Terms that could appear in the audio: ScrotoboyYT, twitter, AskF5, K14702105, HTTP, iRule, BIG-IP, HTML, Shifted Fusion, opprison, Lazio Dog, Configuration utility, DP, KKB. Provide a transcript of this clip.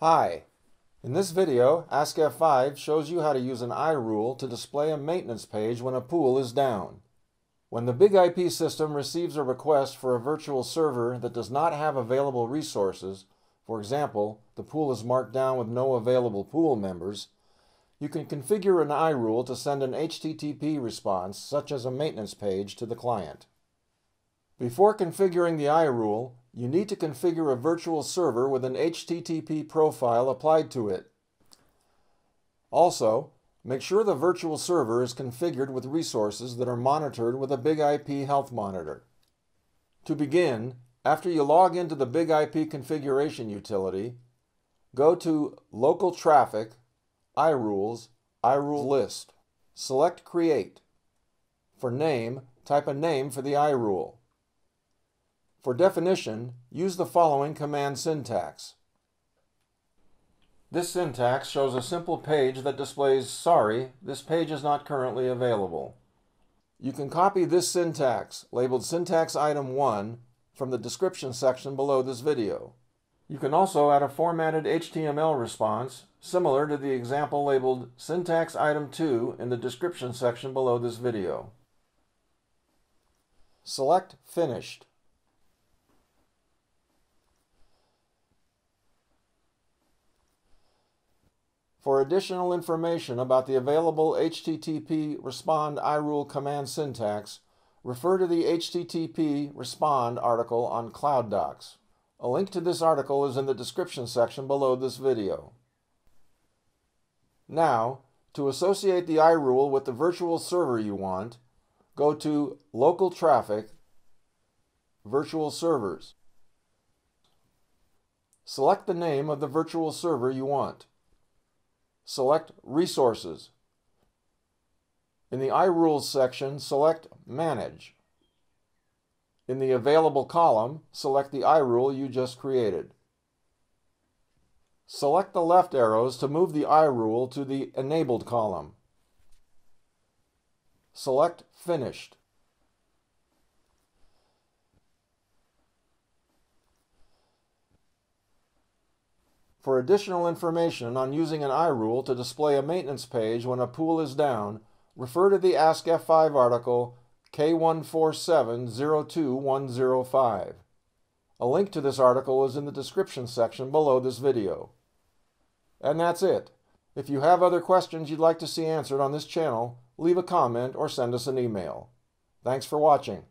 Hi, in this video, AskF5 shows you how to use an iRule to display a maintenance page when a pool is down. When the BIG-IP system receives a request for a virtual server that does not have available resources, for example, the pool is marked down with no available pool members, you can configure an iRule to send an HTTP response, such as a maintenance page, to the client. Before configuring the iRule, you need to configure a virtual server with an HTTP profile applied to it. Also, make sure the virtual server is configured with resources that are monitored with a BIG-IP health monitor. To begin, after you log into the BIG-IP configuration utility, go to Local Traffic, iRules, iRule List. Select Create. For name, type a name for the iRule. For definition, use the following command syntax. This syntax shows a simple page that displays, "Sorry, this page is not currently available." You can copy this syntax, labeled Syntax Item 1, from the description section below this video. You can also add a formatted HTML response, similar to the example labeled Syntax Item 2 in the description section below this video. Select Finished. For additional information about the available HTTP Respond iRule command syntax, refer to the HTTP Respond article on Cloud Docs. A link to this article is in the description section below this video. Now, to associate the iRule with the virtual server you want, go to Local Traffic, Virtual Servers. Select the name of the virtual server you want. Select Resources. In the iRules section, select Manage. In the Available column, select the iRule you just created. Select the left arrows to move the iRule to the Enabled column. Select Finished. For additional information on using an iRule to display a maintenance page when a pool is down, refer to the AskF5 article K14702105. A link to this article is in the description section below this video. And that's it. If you have other questions you'd like to see answered on this channel, leave a comment or send us an email. Thanks for watching.